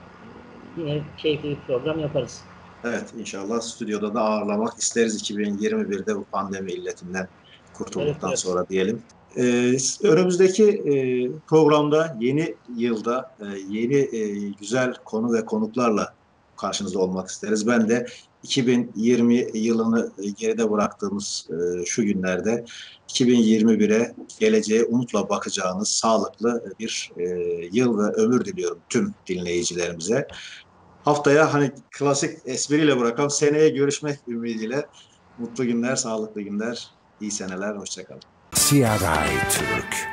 yine keyifli bir program yaparız. Evet, inşallah stüdyoda da ağırlamak isteriz iki bin yirmi birde bu pandemi illetinden kurtulduktan evet, evet. sonra diyelim. Ee, önümüzdeki e, programda yeni yılda e, yeni e, güzel konu ve konuklarla karşınızda olmak isteriz. Ben de iki bin yirmi yılını geride bıraktığımız e, şu günlerde iki bin yirmi bire geleceğe umutla bakacağınız sağlıklı bir e, yıl ve ömür diliyorum tüm dinleyicilerimize. Haftaya hani klasik espriyle bırakalım. Seneye görüşmek ümidiyle. Mutlu günler, sağlıklı günler, iyi seneler, hoşça kalın. C R I Türk